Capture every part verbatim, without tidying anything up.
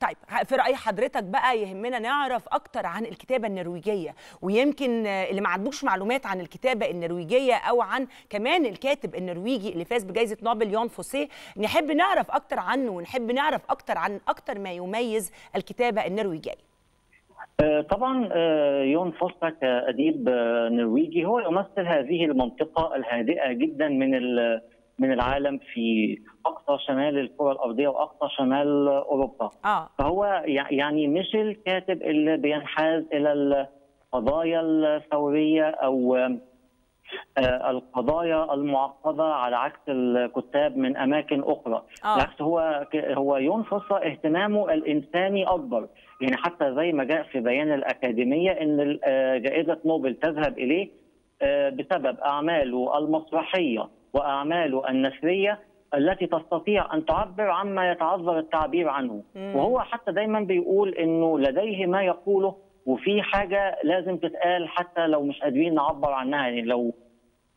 طيب في رأي حضرتك بقى يهمنا نعرف أكتر عن الكتابة النرويجية، ويمكن اللي ما عندوش معلومات عن الكتابة النرويجية أو عن كمان الكاتب النرويجي اللي فاز بجائزة نوبل يون فوسه، نحب نعرف أكتر عنه ونحب نعرف أكتر عن أكتر ما يميز الكتابة النرويجية. طبعا يون فوسه كأديب نرويجي هو يمثل هذه المنطقة الهادئة جدا من من العالم في أقصى شمال الكرة الأرضية وأقصى شمال أوروبا. آه. فهو يعني مش الكاتب اللي بينحاز إلى القضايا الثورية أو القضايا المعقدة على عكس الكتاب من أماكن أخرى. آه. بالعكس هو هو يون فوسه اهتمامه الإنساني أكبر. يعني حتى زي ما جاء في بيان الأكاديمية إن جائزة نوبل تذهب إليه بسبب أعماله المسرحية وأعماله النثرية التي تستطيع أن تعبر عما يتعذر التعبير عنه. مم. وهو حتى دايما بيقول إنه لديه ما يقوله وفي حاجة لازم تتقال حتى لو مش قادرين نعبر عنها. يعني لو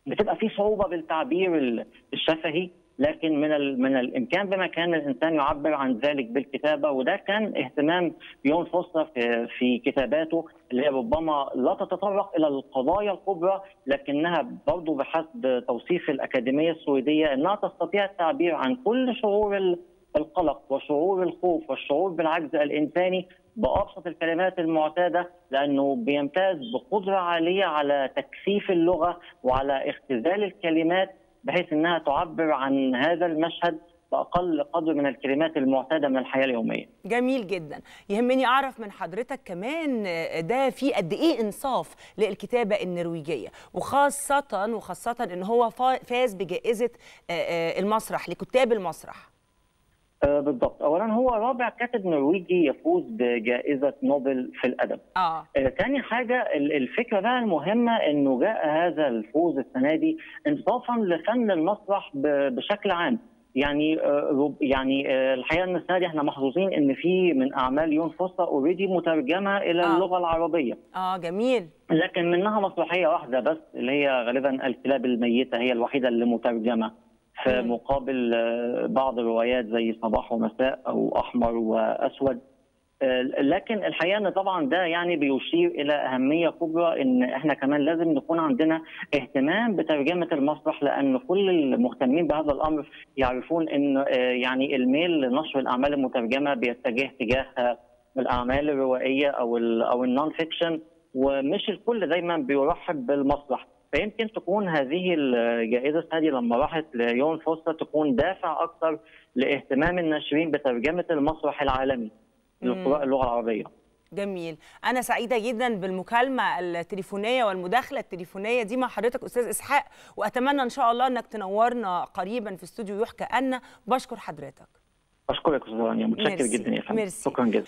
بتبقى في صعوبة بالتعبير الشفهي، لكن من ال... من الامكان بما كان الانسان يعبر عن ذلك بالكتابه، وده كان اهتمام يون فوسه في... في كتاباته اللي هي ربما لا تتطرق الى القضايا الكبرى، لكنها برضه بحسب توصيف الاكاديميه السويديه انها تستطيع التعبير عن كل شعور القلق وشعور الخوف والشعور بالعجز الانساني بابسط الكلمات المعتاده، لانه بيمتاز بقدره عاليه على تكثيف اللغه وعلى اختزال الكلمات بحيث انها تعبر عن هذا المشهد باقل قدر من الكلمات المعتاده من الحياه اليوميه. جميل جدا، يهمني اعرف من حضرتك كمان ده في قد ايه انصاف للكتابه النرويجيه، وخاصه وخاصه ان هو فاز بجائزه المسرح لكتاب المسرح. بالضبط، اولا هو رابع كاتب نرويجي يفوز بجائزه نوبل في الادب. اه ثاني حاجه الفكره بقى المهمه انه جاء هذا الفوز السنه دي انصافا لفن المسرح بشكل عام. يعني آه يعني آه الحقيقه ان السنه دي احنا محظوظين ان في من اعمال يون فوسه اوريدي مترجمه الى آه. اللغه العربيه. اه جميل. لكن منها مسرحيه واحده بس اللي هي غالبا الكلاب الميته هي الوحيده اللي مترجمه، في مقابل بعض الروايات زي صباح ومساء او احمر واسود. لكن الحقيقه ان طبعا ده يعني بيشير الى اهميه كبرى ان احنا كمان لازم نكون عندنا اهتمام بترجمه المسرح، لان كل المهتمين بهذا الامر يعرفون ان يعني الميل لنشر الاعمال المترجمه بيتجه تجاه الاعمال الروائيه او او النون فيكشن، ومش الكل دايما بيرحب بالمسرح. فيمكن تكون هذه الجائزة هذه لما راحت ليون فوسه تكون دافع أكثر لاهتمام الناشرين بترجمة المسرح العالمي لقراء اللغة العربية. جميل، أنا سعيدة جدا بالمكالمة التليفونية والمداخلة التليفونية دي مع حضرتك أستاذ إسحاق، وأتمنى إن شاء الله إنك تنورنا قريبا في استوديو يحكى أن. بشكر حضرتك. أشكرك أستاذ رانيا، متشكر جدا يا فندم، شكرا جدا.